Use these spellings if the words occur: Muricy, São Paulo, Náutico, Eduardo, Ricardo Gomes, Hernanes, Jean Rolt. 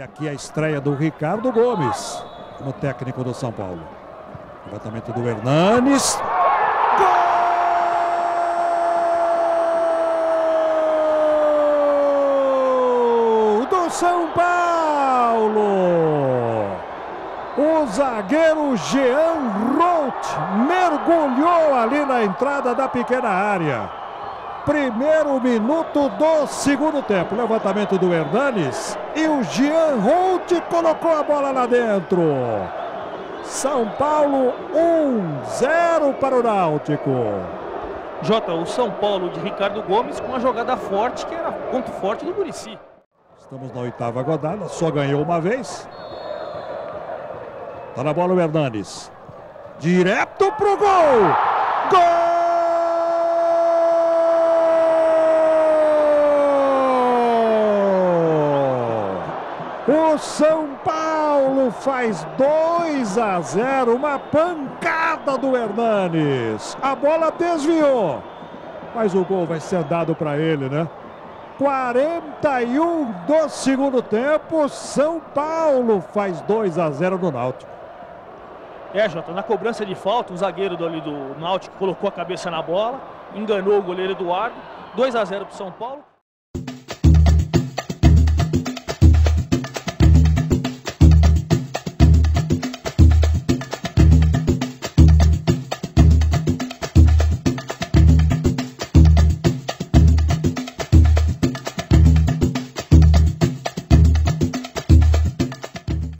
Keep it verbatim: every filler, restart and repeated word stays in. E aqui a estreia do Ricardo Gomes no técnico do São Paulo. Levantamento do Hernanes. Gol do São Paulo! O zagueiro Jean Rolt mergulhou ali na entrada da pequena área. Primeiro minuto do segundo tempo. Levantamento do Hernanes. E o Jean Rolt colocou a bola lá dentro. São Paulo um a zero para o Náutico. Jota, o São Paulo de Ricardo Gomes com uma jogada forte, que era ponto forte do Muricy. Estamos na oitava rodada, só ganhou uma vez. Tá na bola o Hernanes. Direto pro gol! Gol! O São Paulo faz dois a zero, uma pancada do Hernanes. A bola desviou, mas o gol vai ser dado para ele, né? quarenta e um do segundo tempo, São Paulo faz dois a zero no Náutico. É, Jota, na cobrança de falta, o zagueiro do, ali do Náutico colocou a cabeça na bola, enganou o goleiro Eduardo, dois a zero para o São Paulo.